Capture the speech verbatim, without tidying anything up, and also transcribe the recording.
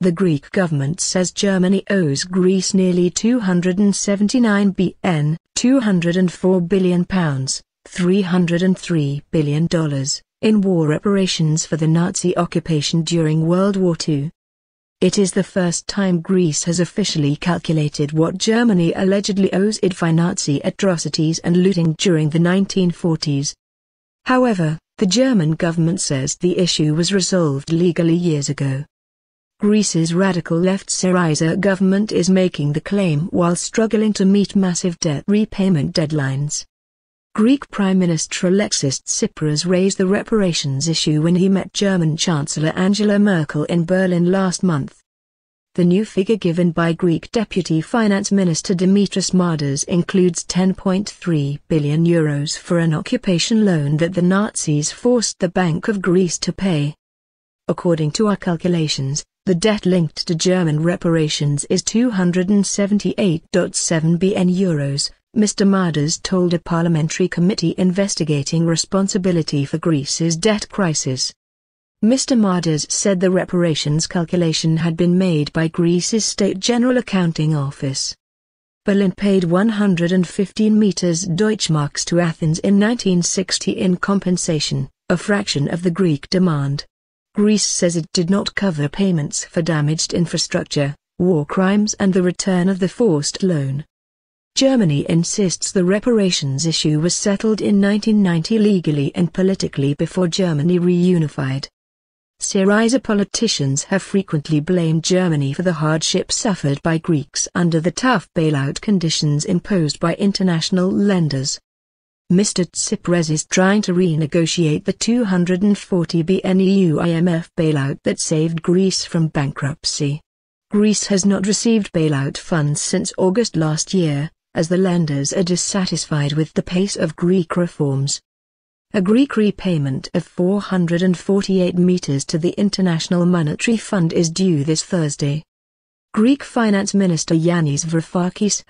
The Greek government says Germany owes Greece nearly two hundred seventy-nine billion, two hundred four billion pounds, three hundred three billion dollars, in war reparations for the Nazi occupation during World War Two. It is the first time Greece has officially calculated what Germany allegedly owes it for Nazi atrocities and looting during the nineteen forties. However, the German government says the issue was resolved legally years ago. Greece's radical left Syriza government is making the claim while struggling to meet massive debt repayment deadlines. Greek Prime Minister Alexis Tsipras raised the reparations issue when he met German Chancellor Angela Merkel in Berlin last month. The new figure given by Greek Deputy Finance Minister Dimitris Mardas includes ten point three billion euros Euros for an occupation loan that the Nazis forced the Bank of Greece to pay. According to our calculations, the debt linked to German reparations is two hundred seventy-eight point seven billion euros, Euros, Mister Mardas told a parliamentary committee investigating responsibility for Greece's debt crisis. Mister Mardas said the reparations calculation had been made by Greece's State General Accounting Office. Berlin paid one hundred fifteen million Deutschmarks to Athens in nineteen sixty in compensation, a fraction of the Greek demand. Greece says it did not cover payments for damaged infrastructure, war crimes, and the return of the forced loan. Germany insists the reparations issue was settled in nineteen ninety legally and politically before Germany reunified. Syriza politicians have frequently blamed Germany for the hardship suffered by Greeks under the tough bailout conditions imposed by international lenders. Mister Tsipras is trying to renegotiate the two hundred forty billion E U I M F bailout that saved Greece from bankruptcy. Greece has not received bailout funds since August last year, as the lenders are dissatisfied with the pace of Greek reforms. A Greek repayment of four hundred forty-eight million to the International Monetary Fund is due this Thursday. Greek Finance Minister Yanis Varoufakis